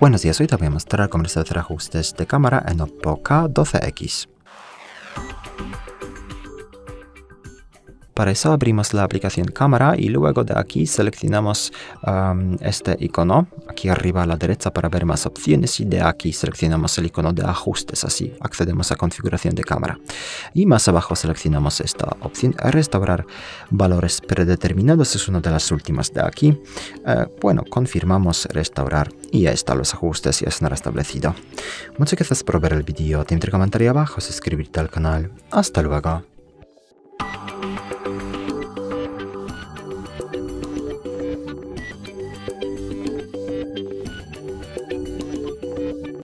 Buenos días, hoy te voy a mostrar cómo realizar ajustes de cámara en Oppo K12X. Para eso abrimos la aplicación cámara y luego de aquí seleccionamos este icono aquí arriba a la derecha para ver más opciones, y de aquí seleccionamos el icono de ajustes, así accedemos a configuración de cámara. Y más abajo seleccionamos esta opción, restaurar valores predeterminados, es una de las últimas de aquí. Bueno, confirmamos restaurar y ya están los ajustes, ya están restablecidos. Muchas gracias por ver el vídeo, te invito a comentar abajo, suscribirte al canal. Hasta luego.